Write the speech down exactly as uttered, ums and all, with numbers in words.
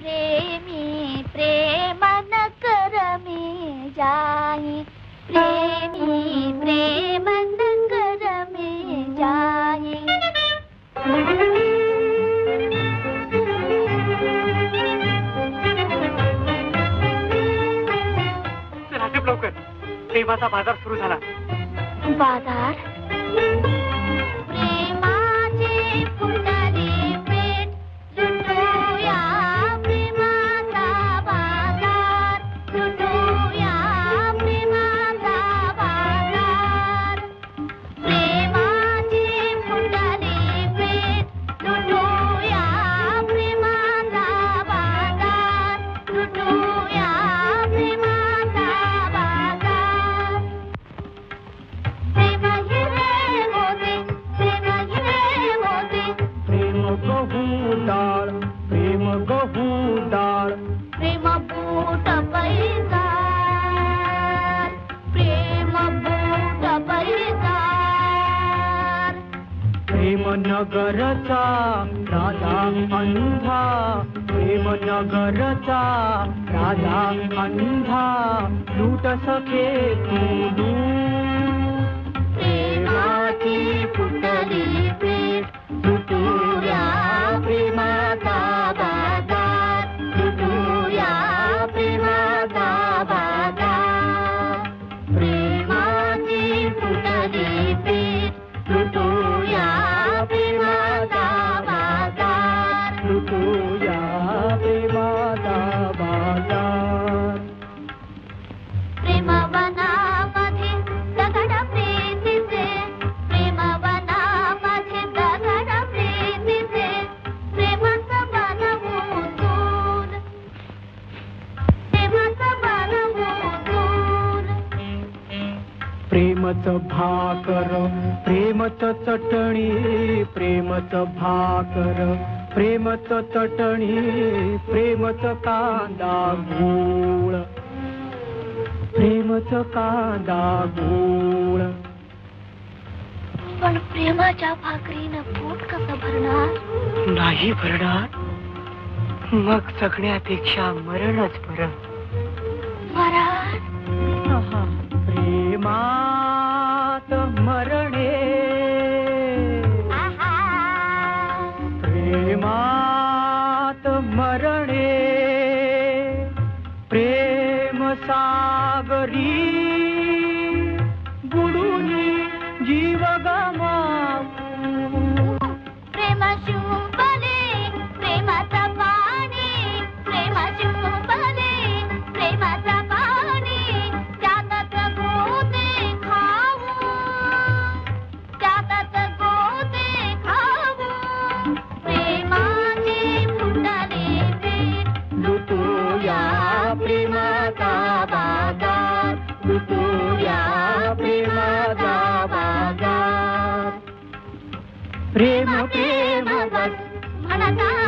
प्रेमी प्रेम न कर में जाई, प्रेमी प्रेम न कर में जाई। प्रेमाचा बाजार सुरू झाला। बाजार प्रेमाचे फुटले पेट, लुटुया प्रेमाचा बाजार, लुटुया प्रेमाचा बाजार। प्रेमाचे फुटले पेट, लुटुया प्रेमाचा बाजार, लुटुया प्रेमाचा बाजार। प्रेम कहू डाळ, प्रेम बूट पैजार, प्रेम बूट पैजार। प्रेम नगरचा राजा अंधा, प्रेम नगरचा राजा अंधा, लूट सके तू दूर। प्रेमाची फुटली पेट, लुटुया प्रेमाचा बाजार, लुटुया प्रेमाचा बाजार। प्रेमाची फुटली पेट, लुटुया प्रेमाचा बाजार, लुटुया प्रेमाचा बाजार। प्रेम बनामध्ये दगड प्रेतीचे, प्रेम बनामध्ये दगड प्रेतीचे, प्रेमाचं बनवून दोन, प्रेमाचं बनवून दोन। प्रेमचं भाकर, प्रेमचं चटणी, प्रेमचं भाकर, प्रेमचं चटणी, प्रेमचं कांदा गोळ, प्रेमचं कांदा गोळ। पण प्रेमाच्या भाकरीनं पोट कसं भरणार? नाही भरणार, मग जगण्यापेक्षा मरणच बरं। मरण प्रेमात मरणे, आहा प्रेमात मरणे, प्रेम सागरी बुडून जीव गमावू। प्रेम शुंभले प्रेमाचा पाणी, प्रेम शुंभले प्रेमाचा पाणी, त्यात गोते खाऊ, त्यात गोते खाऊ। प्रेमाचे फुटले पेट, लुटुया प्रेमाचा बाजार, लुटुया प्रेमाचा बाजार। प्रेम प्रेम बस म्हणता